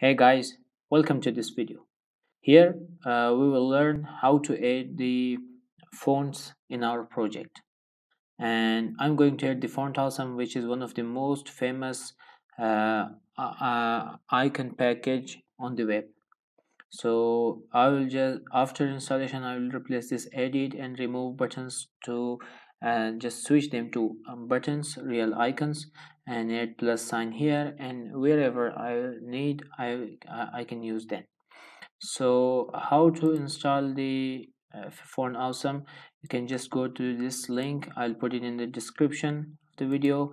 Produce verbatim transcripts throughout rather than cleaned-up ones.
Hey guys, welcome to this video. Here uh, we will learn how to add the fonts in our project, and I'm going to add the Font Awesome, which is one of the most famous uh, uh, icon package on the web. So I will just after installation I will replace this edit and remove buttons to and uh, just switch them to um, buttons, real icons, and add plus sign here, and wherever I need I I can use that. So how to install the uh, Font Awesome? You can just go to this link. I'll put it in the description of the video,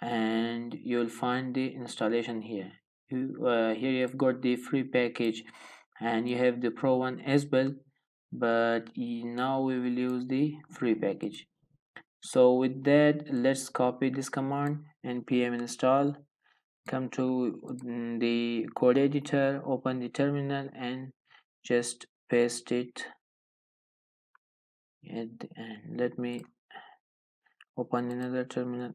and you'll find the installation here. You, uh, here you have got the free package, and you have the pro one as well. But now we will use the free package. So with that, let's copy this command, npm install, come to the code editor, open the terminal, and just paste it at the end. Let me open another terminal.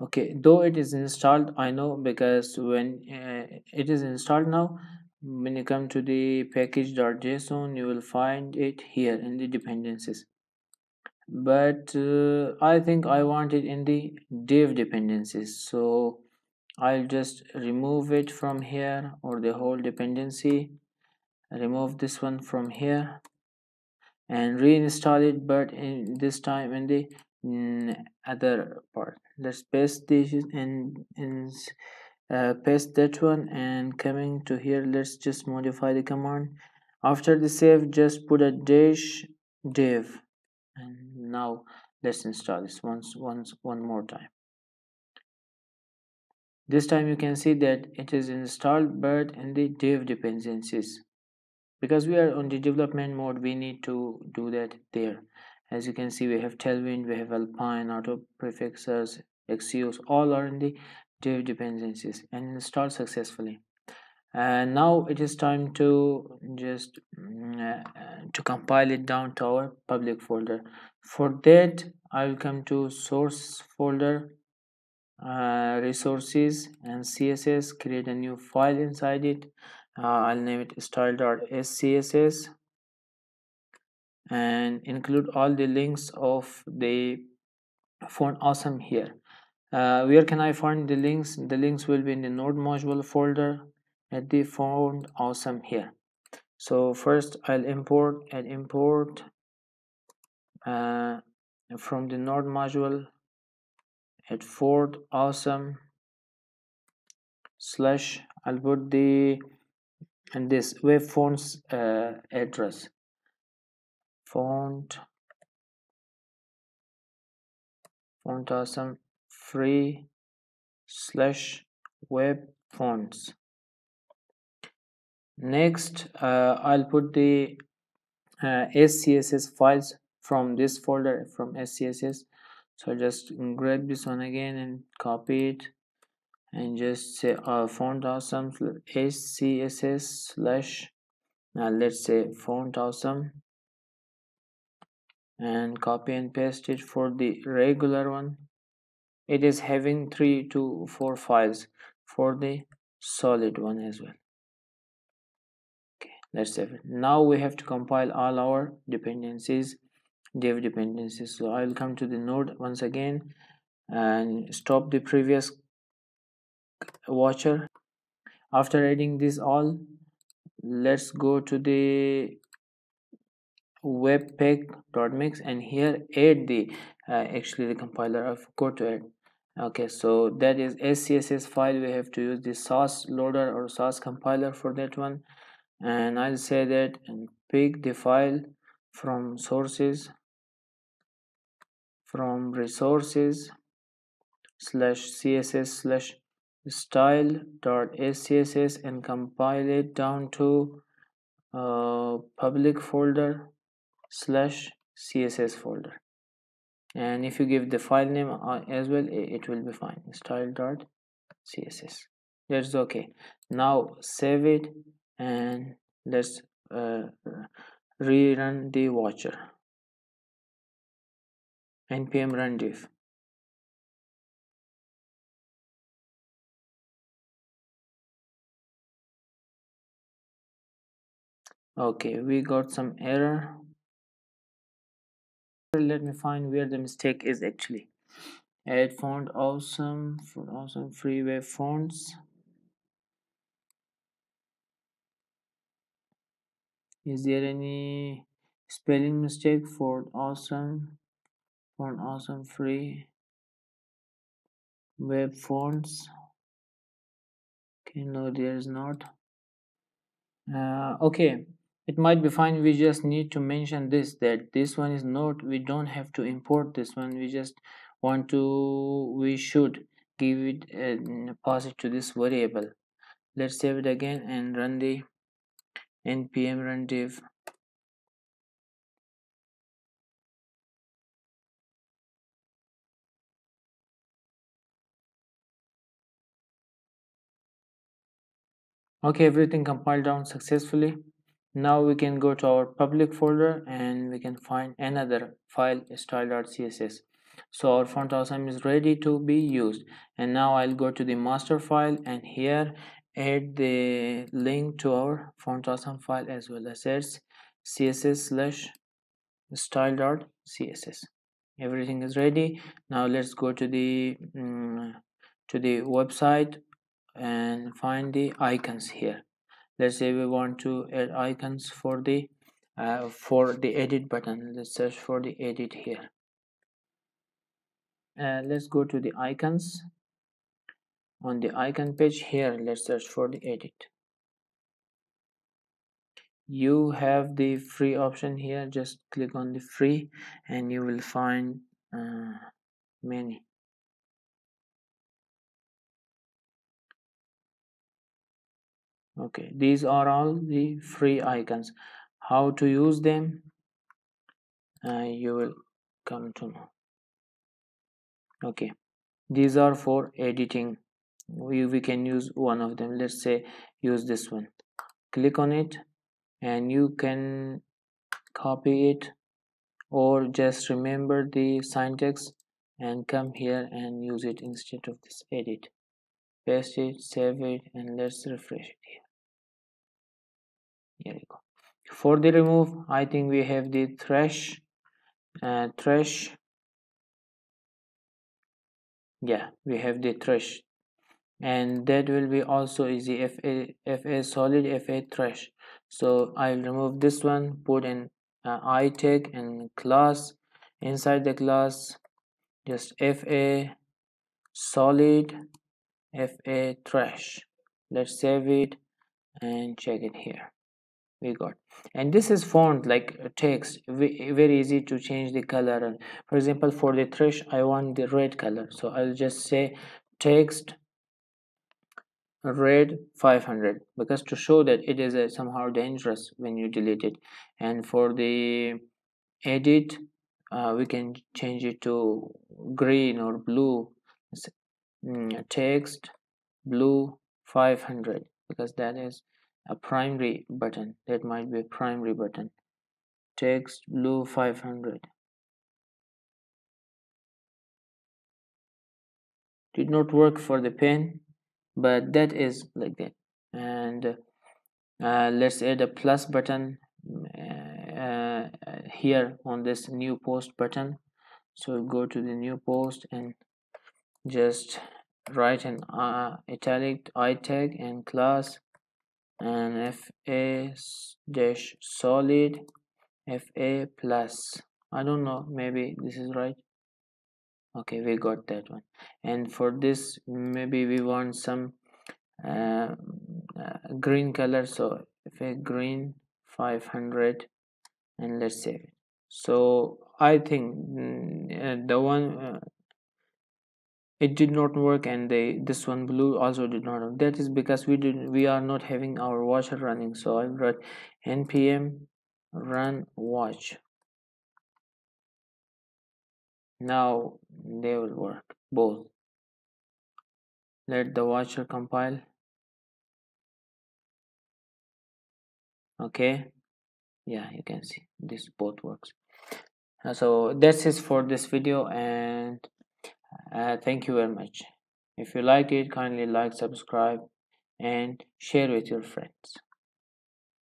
Okay, though it is installed, I know, because when uh, it is installed now, when you come to the package.json, you will find it here in the dependencies. But uh, I think I want it in the div dependencies, so I'll just remove it from here, or the whole dependency. Remove this one from here and reinstall it, but in this time in the mm, other part. Let's paste this in. in Uh, paste that one, and coming to here, let's just modify the command. After the save, just put a dash div, and now let's install this once once one more time. This time you can see that it is installed, but in the div dependencies, because we are on the development mode, we need to do that there. As you can see, we have Tailwind, we have Alpine, auto prefixes, Xeus, all are in the div dependencies, and installed successfully. And uh, now it is time to just uh, to compile it down to our public folder. For that, I will come to source folder, uh, resources, and C S S. Create a new file inside it. Uh, I'll name it style.scss, and include all the links of the Font Awesome here. Uh, where can I find the links? The links will be in the node module folder at the Font Awesome here. So first I'll import and import uh, from the node module at Font Awesome slash, I'll put the and this web fonts uh, address, font Font Awesome free slash web fonts. Next uh, I'll put the uh, S C S S files from this folder, from S C S S. So just grab this one again and copy it, and just say uh, Font Awesome S C S S slash now uh, let's say Font Awesome, and copy and paste it. For the regular one, it is having three to four files, for the solid one as well. Okay, let's save it. Now we have to compile all our dependencies, div dependencies. So I'll come to the node once again and stop the previous watcher. After adding this all, let's go to the webpack.mix, and here add the uh, actually the compiler I've got to add. Okay, so that is S C S S file. We have to use the Sass loader or Sass compiler for that one, and I'll say that and pick the file from sources, from resources slash css slash style.scss, and compile it down to uh, public folder slash css folder. And if you give the file name as well, it will be fine, style.css. That's okay. Now save it, and let's uh, rerun the watcher, npm run diff. Okay, we got some error. Let me find where the mistake is actually. Add Font Awesome, Font Awesome freeware fonts. Is there any spelling mistake? Font Awesome, Font Awesome free web fonts. Okay, no, there is not. Uh, okay, it might be fine. We just need to mention this, that this one is not, we don't have to import this one. We just want to, we should give it and pass it to this variable. Let's save it again and run the npm run div. Okay, everything compiled down successfully. Now we can go to our public folder and we can find another file, style.css. So our Font Awesome is ready to be used. And now I'll go to the master file and here add the link to our Font Awesome file as well as css slash style.css. Everything is ready. Now let's go to the um, to the website and find the icons here. Let's say we want to add icons for the uh, for the edit button. Let's search for the edit here. Uh, let's go to the icons. On the icon page here, let's search for the edit. You have the free option here. Just click on the free and you will find uh, many. Okay, these are all the free icons. How to use them, uh, you will come to know. Okay, these are for editing. We, we can use one of them. Let's say use this one. Click on it and you can copy it, or just remember the syntax and come here and use it instead of this edit. Paste it, save it, and let's refresh it here. Here we go. For the remove, I think we have the trash, uh, trash. Yeah, we have the trash, and that will be also easy. F A, F A solid, F A trash. So I'll remove this one. Put an uh, I tag and class. Inside the class, just F A solid, F A trash. Let's save it and check it here. We got, and this is font like text, very easy to change the color. And for example, for the trash, I want the red color, so I'll just say text red five hundred, because to show that it is a, somehow dangerous when you delete it. And for the edit, uh, we can change it to green or blue. It's, Mm, text blue five hundred, because that is a primary button. That might be a primary button. Text blue five hundred. Did not work for the pen, but that is like that. And uh, let's add a plus button uh, here on this new post button. So go to the new post and just write an uh, italic I tag and class and F A dash solid F A plus. I don't know, maybe this is right. Okay, we got that one. And for this, maybe we want some uh, uh, green color, so F A green five hundred, and let's save it. So I think mm, uh, the one uh, it did not work, and they this one blue also did not work. That is because we didn't we are not having our watcher running. So I'll write npm run watch. Now they will work both. Let the watcher compile. Okay, yeah, you can see this both works. So that's it for this video, and Uh, thank you very much. If you like it, kindly like, subscribe, and share with your friends.